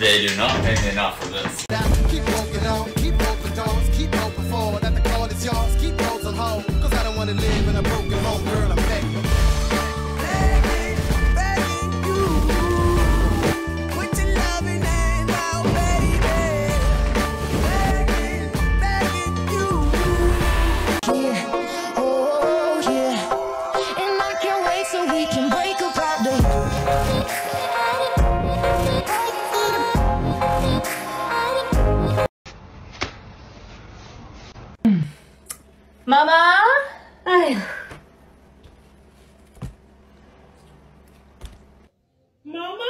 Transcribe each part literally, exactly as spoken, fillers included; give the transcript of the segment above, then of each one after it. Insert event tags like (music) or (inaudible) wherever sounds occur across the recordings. They do not pay me enough for this. Keep walking on, keep open doors, keep open forward. At the call is yours, keep those on hold. Cause I don't wanna live in a broken home, girl, I'm begging. Begging, begging you. Put your loving hands out, baby. Begging, begging you. Yeah, oh yeah. And I can't wait so we can break up out the Mama? Ay. Mama?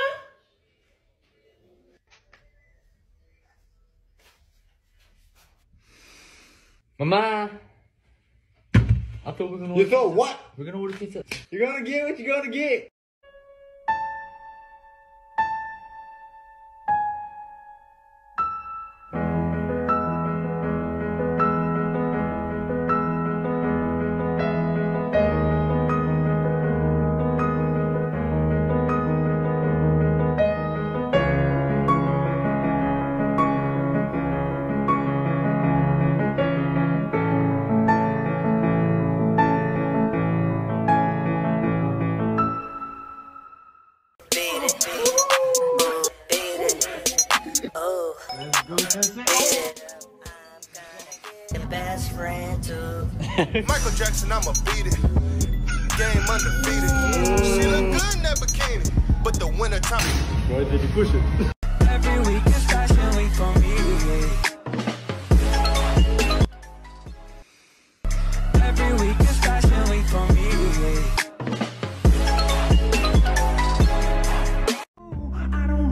Mama? I thought we were gonna order. You thought what? We're gonna order pizza. You're gonna get what you're gonna get. Let's go, that's it. The best friend too. Michael Jackson, I'ma beat it. Game undefeated. She look good in that bikini, but the winter time. Why did you push it? Every week is fashion week for me. Every week is fashion week for me. Like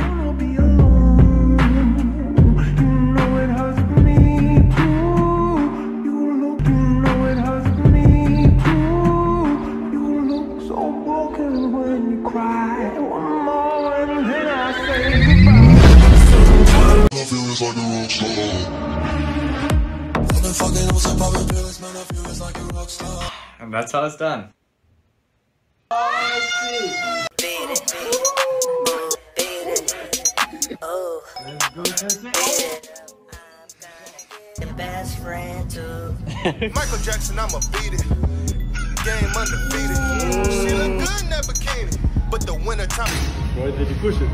a rock star. I've been fucking on some poppin' pills, man. I feel it's like a rock star. And that's how it's done. Oh, shit. Beat it, beat it, oh. Let's go, that's it. The best friend too. Michael Jackson, I'ma beat it. Game undefeated. She look good in that bikini, but the winter time. Why did you push it?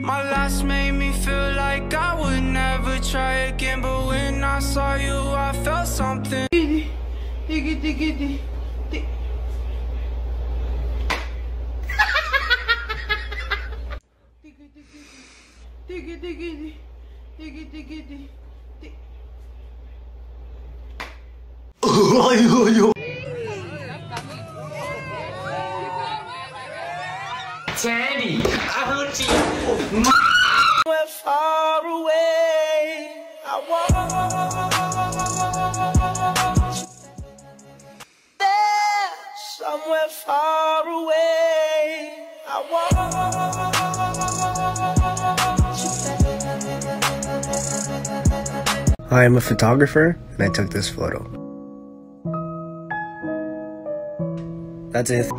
My last made me feel like I would never try again, but when I saw you, I felt something. Diggy, diggy, diggy, diggy. Diggy, diggy, diggy, diggy, diggy. Teddy, ouchie, we're far away. I want there, somewhere far away. I want. I am a photographer, and I took this photo. That's it.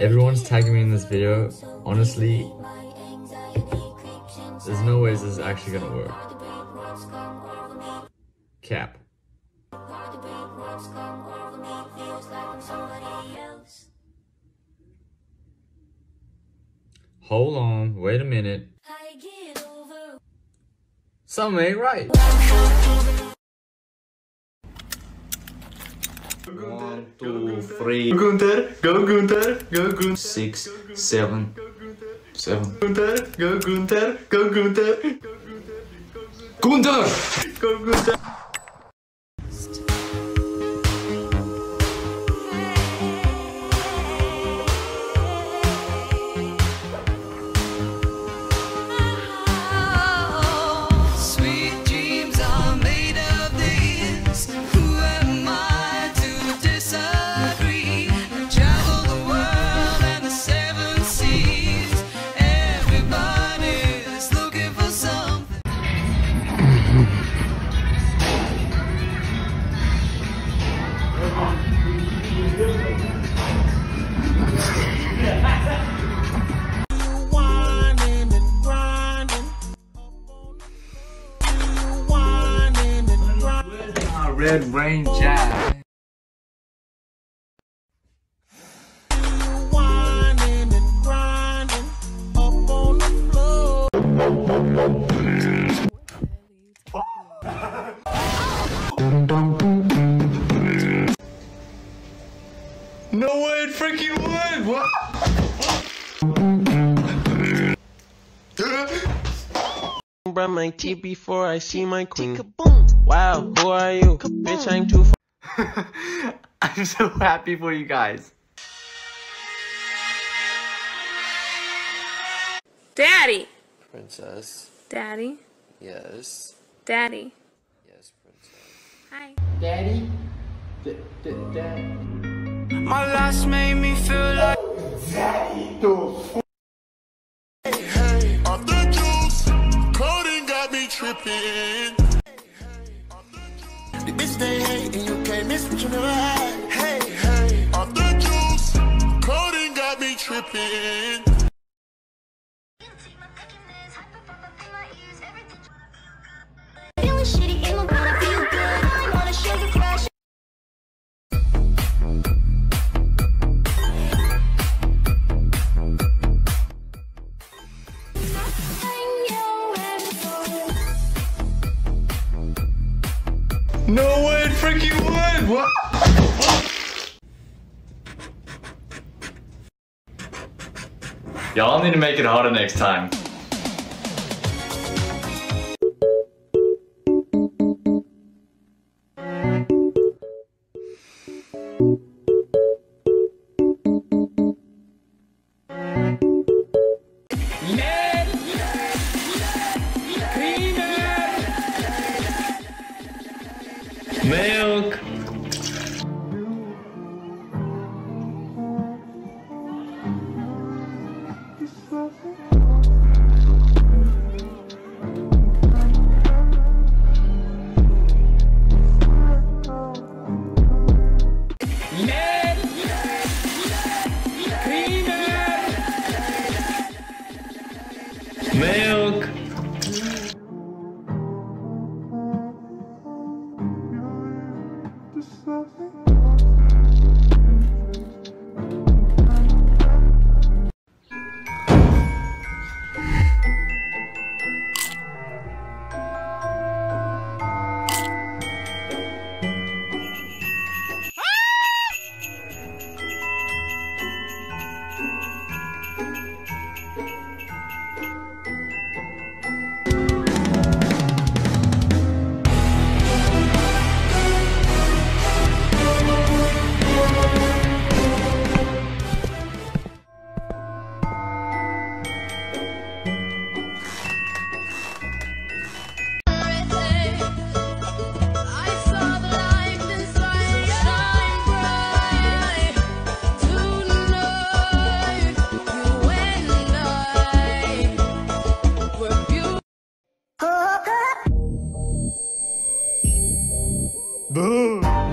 Everyone's tagging me in this video. Honestly, there's no way this is actually gonna work. Cap. Hold on, wait a minute. Something ain't right. One, two, three. Go Gunther, go Gunther, go Gunther. Six, seven, seven. Gunther, go Gunther, go Gunther. Gunther, go Gunther. Red Rain Jack. No way, it freaking would! What? Bruh my tea before I see my queen. Wow, who are you? Bitch, I'm too f- I'm so happy for you guys. Daddy! Princess. Daddy? Yes. Daddy? Yes, princess. Hi. Daddy? D d dad. My last made me feel like Daddy the f hey, hey, off the juice, coding got me tripping. The bitch they hate and you can't miss what you never had. Hey, hey, off the juice, coding got me tripping. Feeling shitty in my body, feel good. I wanna shake it flash. No way, it freaking would! What? Y'all need to make it harder next time. Milk. Milk. Boom!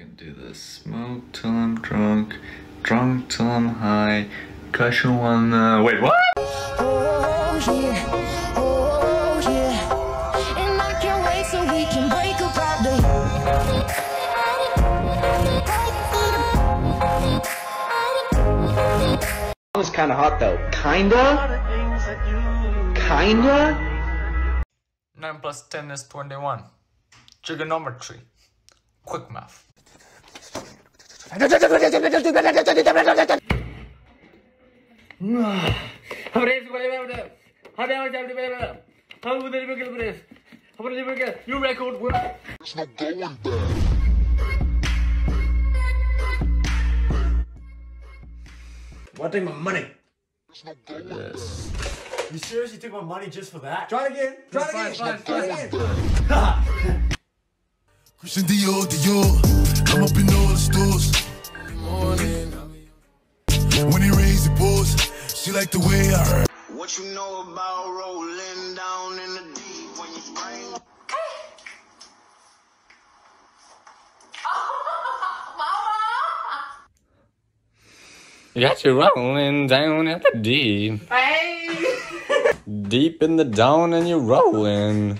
can do this. Smoke till I'm drunk, drunk till I'm high, cause you wanna... Wait, what? Oh yeah, oh yeah, and I can't wait so we can break up out the... That was kinda hot though. Kinda? Kinda? nine plus ten is twenty-one. Trigonometry. Quick math. You record work. There's no going back. One thing, my money. There's no going yes. back. You seriously took my money just for that? Try it again. Try it again. Try it again. Christian Dior, Dior, I'm up in all the stores. When he raised the balls, she liked the way I heard. What you know about rolling down in the deep when you bring? You got you rolling down in the deep. Hey. Deep in the down and you're rolling.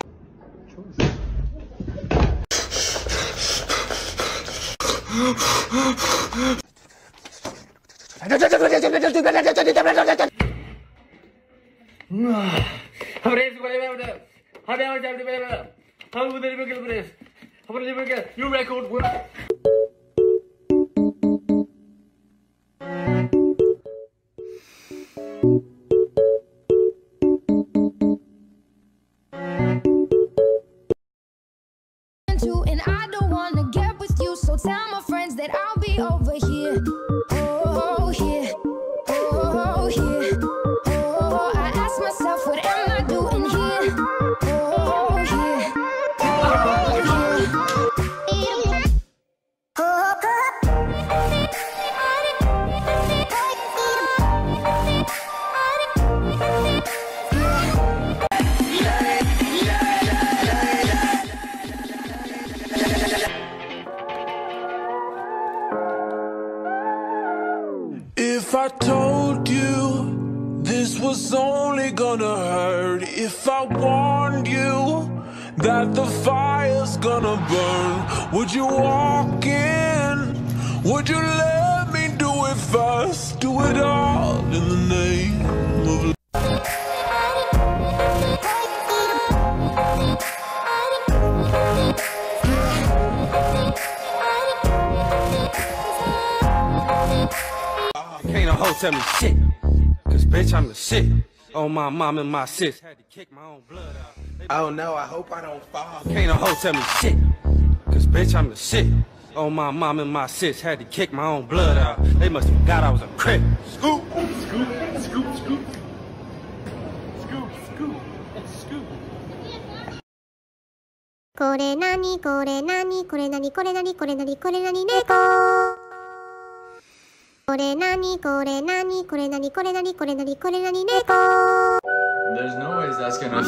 You record work. And I don't wanna get with you, so tell my friends that I'll be over here. Oh yeah, oh yeah, oh. I ask myself, what am I doing here? Oh yeah, oh yeah. If I told you this was only gonna hurt, if I warned you that the fire's gonna burn, would you walk in? Would you let me do it first? Do it all in the name of love. Can't no hoe tell me shit, cause bitch I'm the shit. Oh my mom and my sis had to kick my own blood out. Oh no, I hope I don't fall. Can't no hoe tell me shit, cause bitch I'm the shit. Oh my mom and my sis had to kick my own blood out. They must have forgot I was a crip. Scoop, scoop, scoop, scoop, scoop, scoop, scoop. これ何これ何これ何これ何これ何これ何猫。 There's no way that's gonna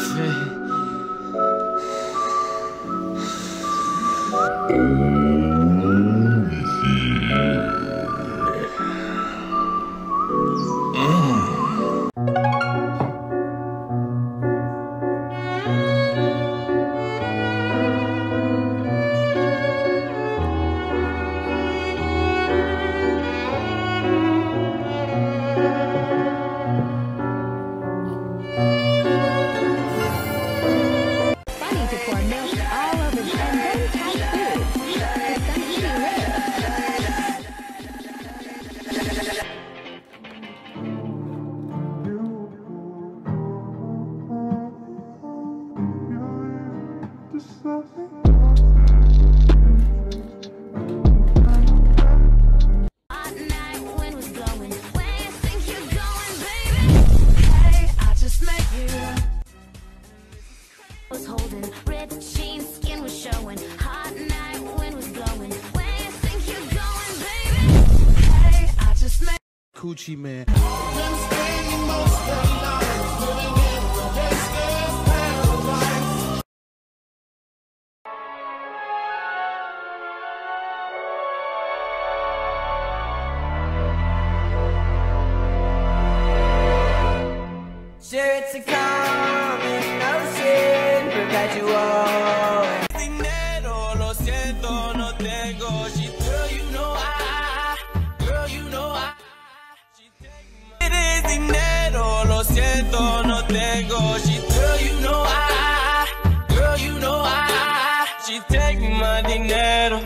Gucci man. It's a common notion, perpetual. Dinero, lo siento, no tengo. She, girl, you know I, girl, you know I. She take my. It is dinero, lo siento, no tengo. She, girl, you know I, girl, you know I. She take my dinero.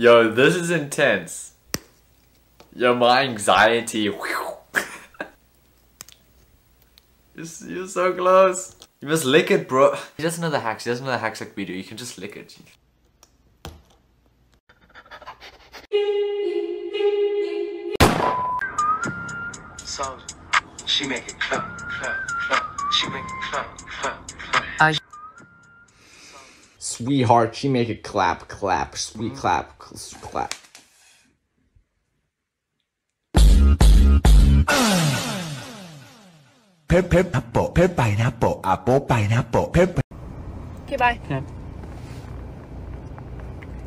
Yo, this is intense. Yo, my anxiety. you're, you're so close. You must lick it, bro. He doesn't know the hacks. He doesn't know the hacks like we do. You can just lick it. So, she make it club, club, club. She make it club, club, club. I Sweetheart, she make it clap, clap, sweet clap, clap. Pip, pip, apple, pip, pineapple, apple, pineapple, pip. Okay, bye. Okay,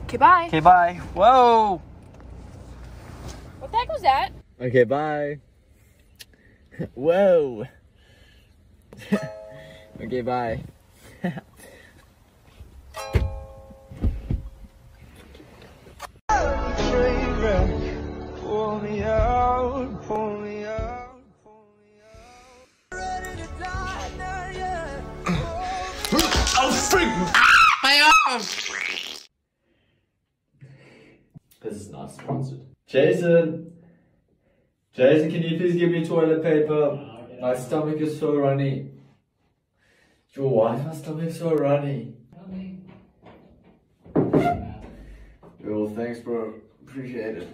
okay bye. Okay, bye. Whoa. What the heck was that? Okay, bye. Whoa. Okay, bye. Pull me out, pull me out, pull me out. Ready to die now, yeah. Oh, freak! My arm! This is not sponsored. Jason! Jason, can you please give me toilet paper? My stomach is so runny. Yo, why is my stomach so runny? Yo, thanks, bro. Appreciate it.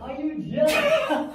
Are you jealous?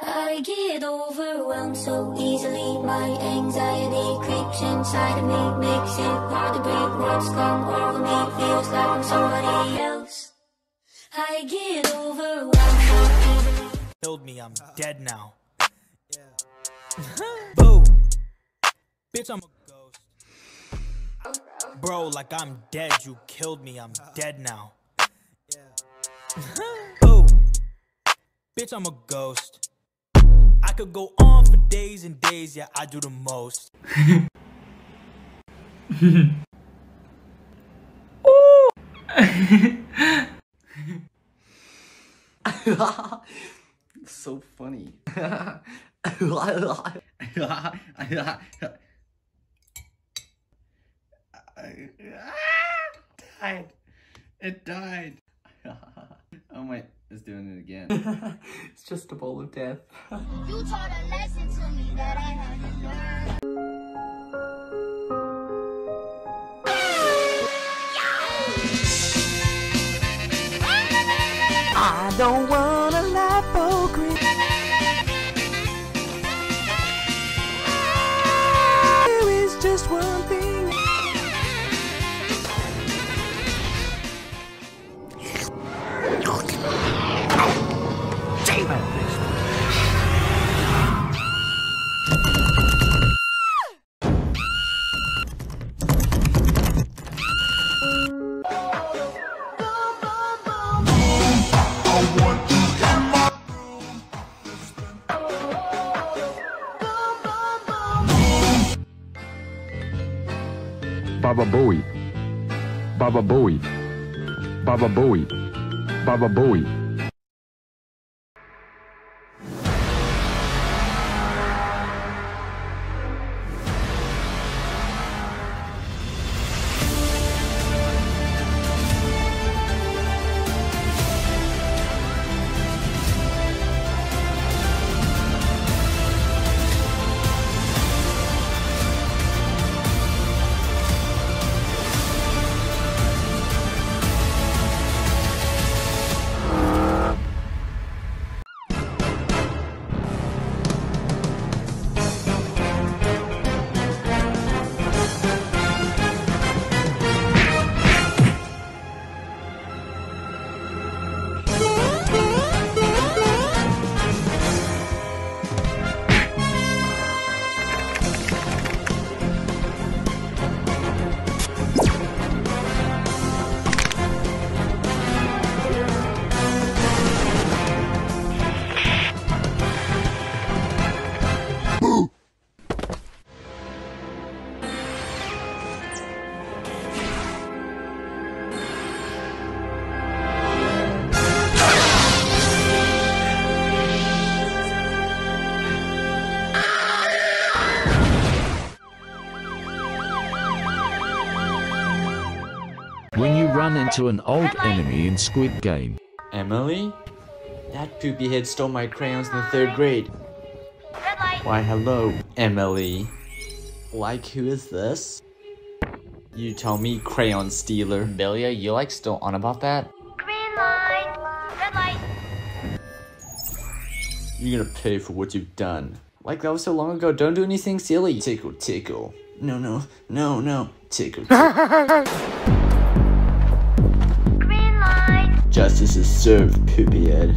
I get overwhelmed so easily. My anxiety creeps inside of me, makes it hard to breathe. What's come over me feels like I'm somebody else. I get overwhelmed so easily. Killed me, I'm dead now. Boom. Bitch, I'm a ghost. Bro, like I'm dead, you killed me, I'm dead now. Boom. Bitch, I'm a ghost. I could go on for days and days, yeah, I do the most. Ooh. (laughs) So funny. It died. It died. Oh my, it's doing it again. It's just a bowl of death. You taught a lesson to me that I haven't learned. I don't want a lipo cream. There is just one thing. Baba Booey, Baba Booey, Baba Booey, Baba Booey. ran into an old enemy in Squid Game. Emily? That poopy head stole my crayons in the third grade. Why, hello, Emily. Like, who is this? You tell me, crayon stealer. Belia, you like still on about that? Green light, red light. You're gonna pay for what you've done. Like, that was so long ago, don't do anything silly. Tickle, tickle. No, no, no, no. Tickle, tickle. Green light. Justice is served, poopy head.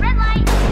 Red light.